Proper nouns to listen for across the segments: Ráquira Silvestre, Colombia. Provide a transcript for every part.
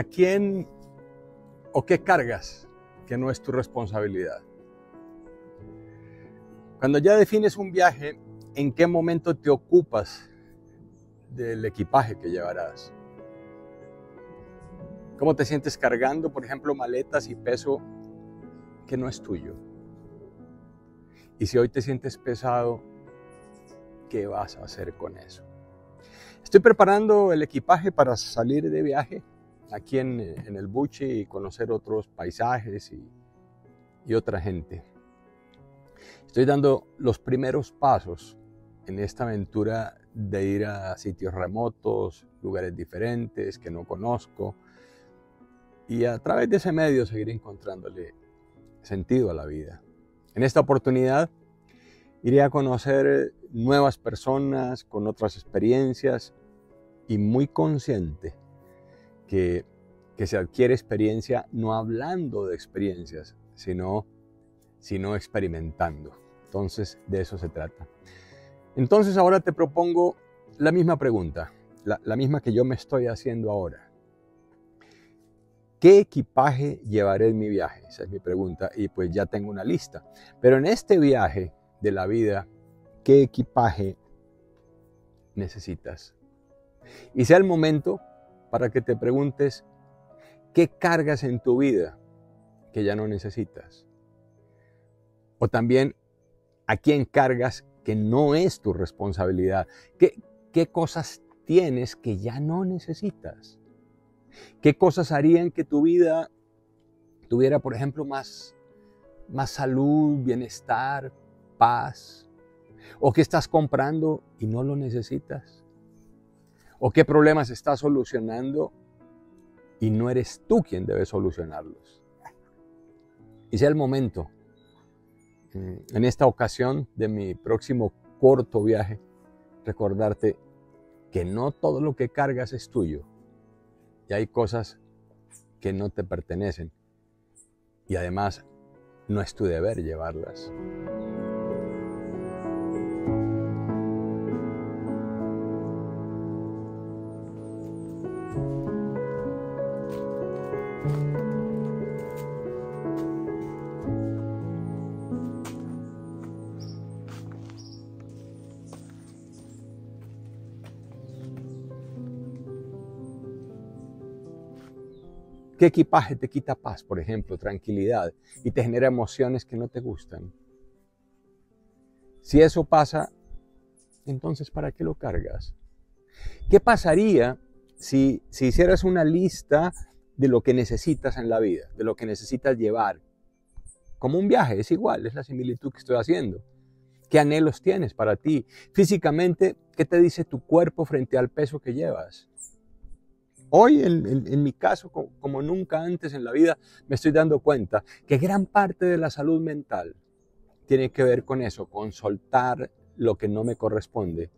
¿A quién o qué cargas que no es tu responsabilidad? Cuando ya defines un viaje, ¿en qué momento te ocupas del equipaje que llevarás? ¿Cómo te sientes cargando, por ejemplo, maletas y peso que no es tuyo? Y si hoy te sientes pesado, ¿qué vas a hacer con eso? Estoy preparando el equipaje para salir de viaje aquí en el Buche y conocer otros paisajes y otra gente. Estoy dando los primeros pasos en esta aventura de ir a sitios remotos, lugares diferentes que no conozco, y a través de ese medio seguir encontrándole sentido a la vida. En esta oportunidad iré a conocer nuevas personas con otras experiencias y muy consciente que se adquiere experiencia no hablando de experiencias, sino experimentando. Entonces, de eso se trata. Entonces, ahora te propongo la misma pregunta, la misma que yo me estoy haciendo ahora. ¿Qué equipaje llevaré en mi viaje? Esa es mi pregunta, y pues ya tengo una lista. Pero en este viaje de la vida, ¿qué equipaje necesitas? Y sea el momento para que te preguntes, ¿qué cargas en tu vida que ya no necesitas? O también, ¿a quién cargas que no es tu responsabilidad? ¿Qué cosas tienes que ya no necesitas? ¿Qué cosas harían que tu vida tuviera, por ejemplo, más salud, bienestar, paz? ¿O qué estás comprando y no lo necesitas? ¿O qué problemas estás solucionando y no eres tú quien debe solucionarlos? Y sea el momento, en esta ocasión de mi próximo corto viaje, recordarte que no todo lo que cargas es tuyo y hay cosas que no te pertenecen y además no es tu deber llevarlas. ¿Qué equipaje te quita paz, por ejemplo, tranquilidad, y te genera emociones que no te gustan? Si eso pasa, entonces ¿para qué lo cargas? ¿Qué pasaría si hicieras una lista de lo que necesitas en la vida, de lo que necesitas llevar? Como un viaje, es igual, es la similitud que estoy haciendo. ¿Qué anhelos tienes para ti? Físicamente, ¿qué te dice tu cuerpo frente al peso que llevas? Hoy, en mi caso, como nunca antes en la vida, me estoy dando cuenta que gran parte de la salud mental tiene que ver con eso, con soltar lo que no me corresponde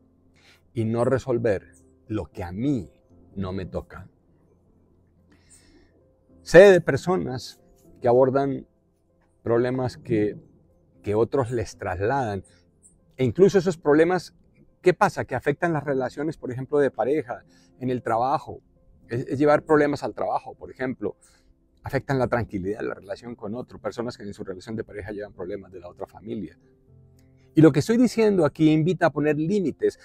y no resolver lo que a mí no me toca. Sé de personas que abordan problemas que otros les trasladan, e incluso esos problemas, ¿qué pasa? Que afectan las relaciones, por ejemplo, de pareja, en el trabajo. Es llevar problemas al trabajo, por ejemplo, afectan la tranquilidad, la relación con otro, personas que en su relación de pareja llevan problemas de la otra familia. Y lo que estoy diciendo aquí invita a poner límites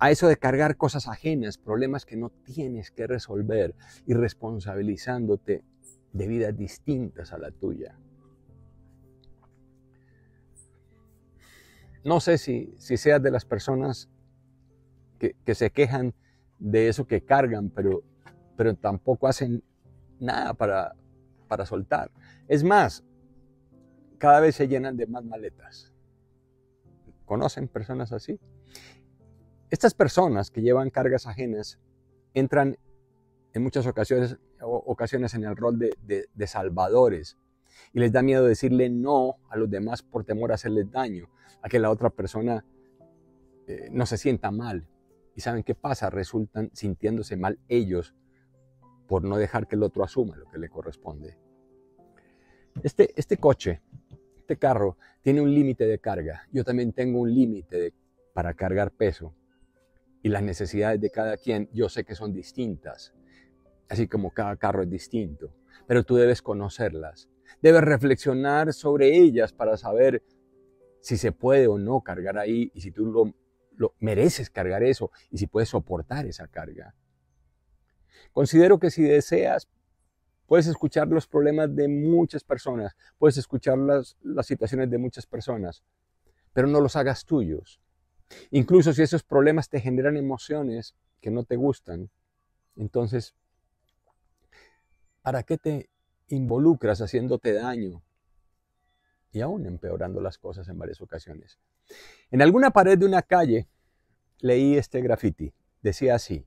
a eso de cargar cosas ajenas, problemas que no tienes que resolver y responsabilizándote de vidas distintas a la tuya. No sé si seas de las personas que se quejan de eso que cargan, pero tampoco hacen nada para soltar. Es más, cada vez se llenan de más maletas. ¿Conocen personas así? Estas personas que llevan cargas ajenas entran en muchas ocasiones en el rol de salvadores y les da miedo decirle no a los demás por temor a hacerles daño, a que la otra persona no se sienta mal. ¿Y saben qué pasa? Resultan sintiéndose mal ellos por no dejar que el otro asuma lo que le corresponde. Este coche, este carro, tiene un límite de carga. Yo también tengo un límite para cargar peso. Y las necesidades de cada quien yo sé que son distintas. así como cada carro es distinto, pero tú debes conocerlas, debes reflexionar sobre ellas para saber si se puede o no cargar ahí y si tú lo mereces cargar eso y si puedes soportar esa carga. Considero que si deseas, puedes escuchar los problemas de muchas personas, puedes escuchar las situaciones de muchas personas, pero no los hagas tuyos. Incluso si esos problemas te generan emociones que no te gustan, entonces, ¿para qué te involucras haciéndote daño y aún empeorando las cosas en varias ocasiones? En alguna pared de una calle leí este graffiti. Decía así: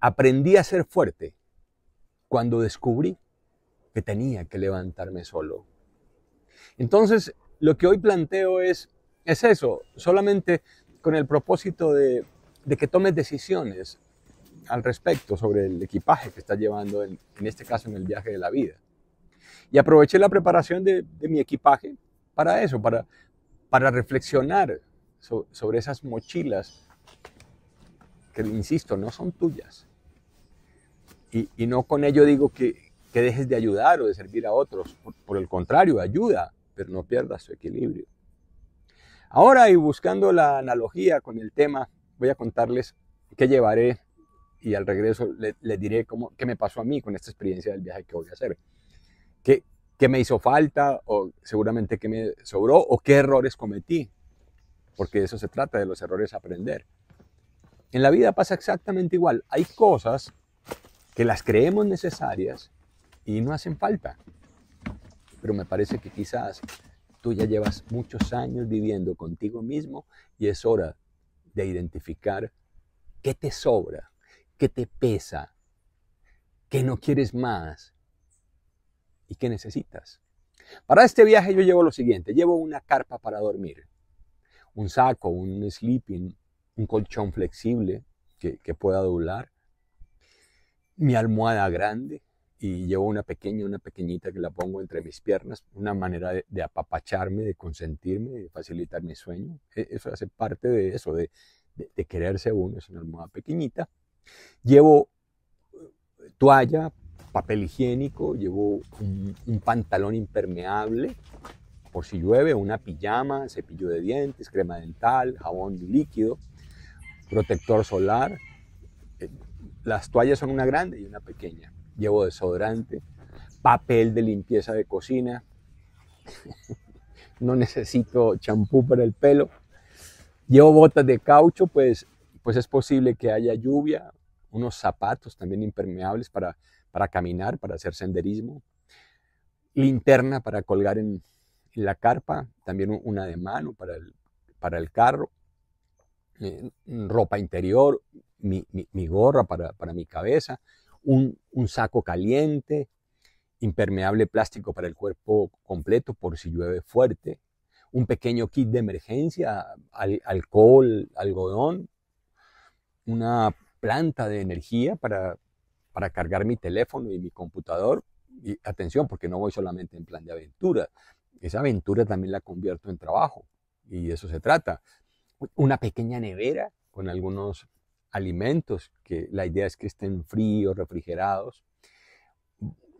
aprendí a ser fuerte cuando descubrí que tenía que levantarme solo. Entonces, lo que hoy planteo es eso, solamente con el propósito de que tomes decisiones al respecto sobre el equipaje que estás llevando, en este caso en el viaje de la vida. Y aproveché la preparación de mi equipaje para eso, para reflexionar sobre esas mochilas que, insisto, no son tuyas. Y no con ello digo que dejes de ayudar o de servir a otros. Por el contrario, ayuda, pero no pierdas tu equilibrio. Ahora, y buscando la analogía con el tema, voy a contarles qué llevaré y al regreso les diré qué me pasó a mí con esta experiencia del viaje que voy a hacer. ¿Qué me hizo falta o seguramente qué me sobró o qué errores cometí? Porque de eso se trata, de los errores aprender. En la vida pasa exactamente igual. Hay cosas que las creemos necesarias y no hacen falta. Pero me parece que quizás tú ya llevas muchos años viviendo contigo mismo y es hora de identificar qué te sobra, qué te pesa, qué no quieres más y qué necesitas. Para este viaje yo llevo lo siguiente: llevo una carpa para dormir, un saco, un sleeping, un colchón flexible que pueda doblar, mi almohada grande, y llevo una pequeñita que la pongo entre mis piernas, una manera de apapacharme, de consentirme, de facilitar mi sueño. Eso hace parte de eso, de quererse uno, es una almohada pequeñita. Llevo toalla, papel higiénico, llevo un pantalón impermeable, por si llueve, una pijama, cepillo de dientes, crema dental, jabón líquido, protector solar. Las toallas son una grande y una pequeña. Llevo desodorante, papel de limpieza de cocina. No necesito champú para el pelo. Llevo botas de caucho, pues es posible que haya lluvia. Unos zapatos también impermeables para caminar, para hacer senderismo. Linterna para colgar en la carpa. También una de mano para el carro. Ropa interior, mi gorra para mi cabeza. Un saco caliente, impermeable plástico para el cuerpo completo por si llueve fuerte, un pequeño kit de emergencia, alcohol, algodón, una planta de energía para cargar mi teléfono y mi computador. Y atención, porque no voy solamente en plan de aventura, esa aventura también la convierto en trabajo y de eso se trata. Una pequeña nevera con algunos alimentos, que la idea es que estén fríos, refrigerados.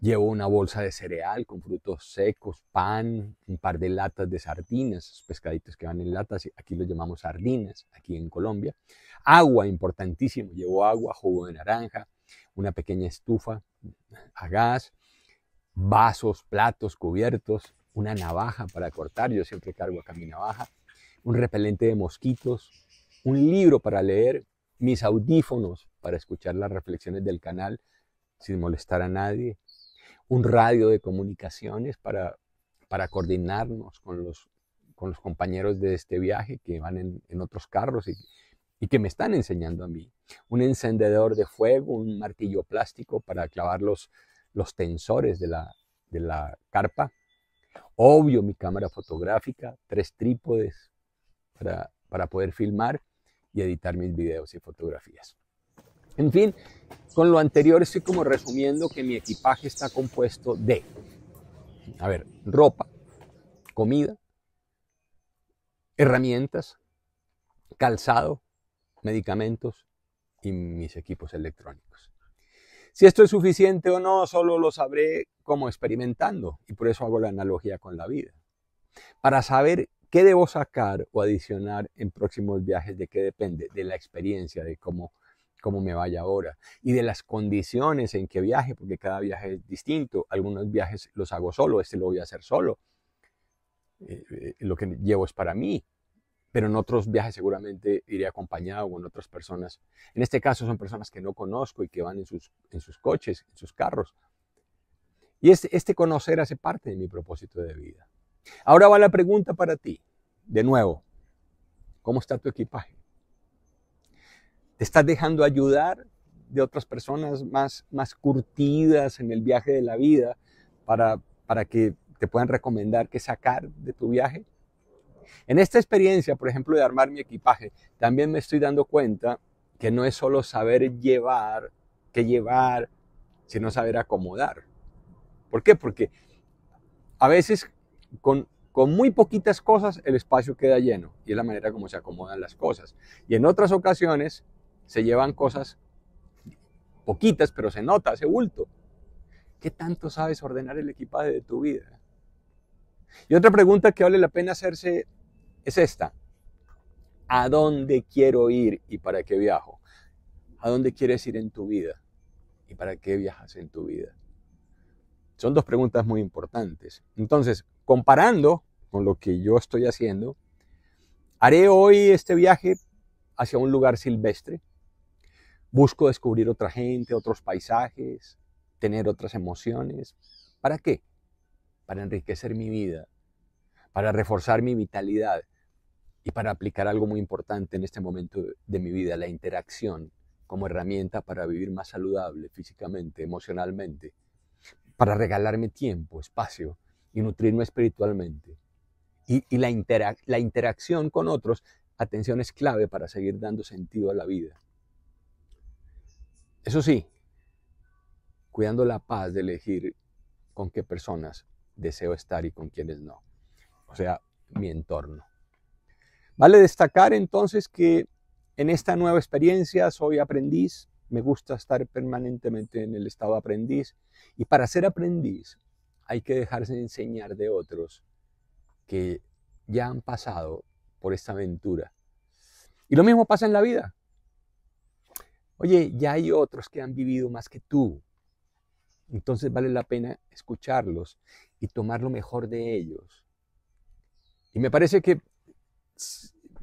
Llevo una bolsa de cereal con frutos secos, pan, un par de latas de sardinas, esos pescaditos que van en latas, aquí los llamamos sardinas, aquí en Colombia. Agua, importantísimo, llevo agua, jugo de naranja, una pequeña estufa a gas, vasos, platos, cubiertos, una navaja para cortar, yo siempre cargo acá mi navaja, un repelente de mosquitos, un libro para leer, mis audífonos para escuchar las reflexiones del canal sin molestar a nadie, un radio de comunicaciones para coordinarnos con los compañeros de este viaje que van en otros carros y que me están enseñando a mí, un encendedor de fuego, un martillo plástico para clavar los tensores de la carpa, obvio mi cámara fotográfica, 3 trípodes para poder filmar y editar mis videos y fotografías. En fin, con lo anterior estoy como resumiendo que mi equipaje está compuesto de, ropa, comida, herramientas, calzado, medicamentos y mis equipos electrónicos. Si esto es suficiente o no, solo lo sabré como experimentando, y por eso hago la analogía con la vida. Para saber qué debo sacar o adicionar en próximos viajes, ¿de qué depende? De la experiencia, de cómo me vaya ahora, y de las condiciones en que viaje, porque cada viaje es distinto. Algunos viajes los hago solo, este lo voy a hacer solo. Lo que llevo es para mí, pero en otros viajes seguramente iré acompañado con otras personas. En este caso son personas que no conozco y que van en sus coches, en sus carros. Y este conocer hace parte de mi propósito de vida. Ahora va la pregunta para ti, de nuevo. ¿Cómo está tu equipaje? ¿Te estás dejando ayudar de otras personas más curtidas en el viaje de la vida para que te puedan recomendar qué sacar de tu viaje? En esta experiencia, por ejemplo, de armar mi equipaje, también me estoy dando cuenta que no es solo saber qué llevar, sino saber acomodar. ¿Por qué? Porque a veces con muy poquitas cosas el espacio queda lleno, y es la manera como se acomodan las cosas. Y en otras ocasiones se llevan cosas poquitas, pero se nota, hace bulto. ¿Qué tanto sabes ordenar el equipaje de tu vida? Y otra pregunta que vale la pena hacerse es esta. ¿A dónde quiero ir y para qué viajo? ¿A dónde quieres ir en tu vida y para qué viajas en tu vida? Son dos preguntas muy importantes. Entonces, comparando con lo que yo estoy haciendo, haré hoy este viaje hacia un lugar silvestre. Busco descubrir otra gente, otros paisajes, tener otras emociones. ¿Para qué? Para enriquecer mi vida, para reforzar mi vitalidad y para aplicar algo muy importante en este momento de mi vida, la interacción como herramienta para vivir más saludable físicamente, emocionalmente, para regalarme tiempo, espacio y nutrirme espiritualmente. Y la interacción con otros, atención, es clave para seguir dando sentido a la vida. Eso sí, cuidando la paz de elegir con qué personas deseo estar y con quiénes no. O sea, mi entorno. Vale destacar entonces que en esta nueva experiencia soy aprendiz. Me gusta estar permanentemente en el estado de aprendiz. Y para ser aprendiz hay que dejarse enseñar de otros que ya han pasado por esta aventura. Y lo mismo pasa en la vida. Oye, ya hay otros que han vivido más que tú. Entonces vale la pena escucharlos y tomar lo mejor de ellos. Y me parece que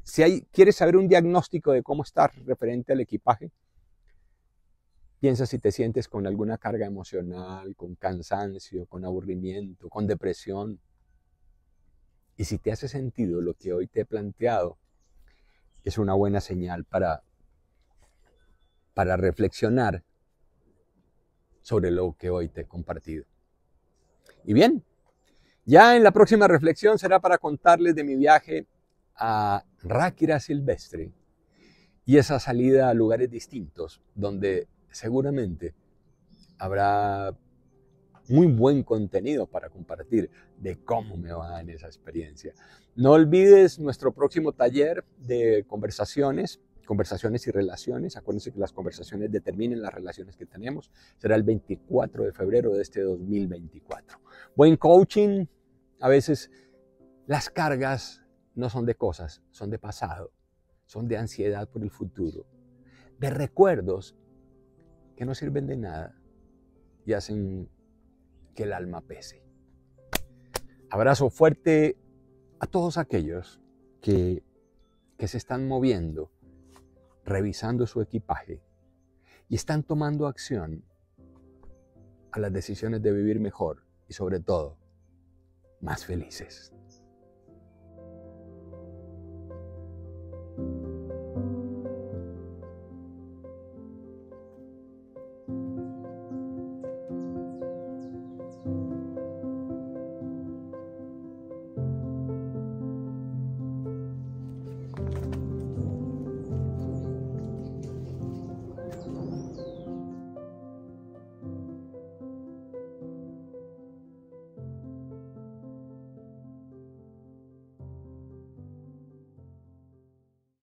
si quieres saber un diagnóstico de cómo estás referente al equipaje, piensa si te sientes con alguna carga emocional, con cansancio, con aburrimiento, con depresión. Y si te hace sentido lo que hoy te he planteado, es una buena señal para reflexionar sobre lo que hoy te he compartido. Y bien, ya en la próxima reflexión será para contarles de mi viaje a Ráquira Silvestre y esa salida a lugares distintos, donde seguramente habrá muy buen contenido para compartir de cómo me va en esa experiencia. No olvides nuestro próximo taller de conversaciones y relaciones. Acuérdense que las conversaciones determinan las relaciones que tenemos. Será el 24 de febrero de este 2024. Buen coaching. A veces las cargas no son de cosas, son de pasado, son de ansiedad por el futuro, de recuerdos que no sirven de nada y hacen que el alma pese. Abrazo fuerte a todos aquellos que se están moviendo, revisando su equipaje y están tomando acción a las decisiones de vivir mejor y sobre todo más felices.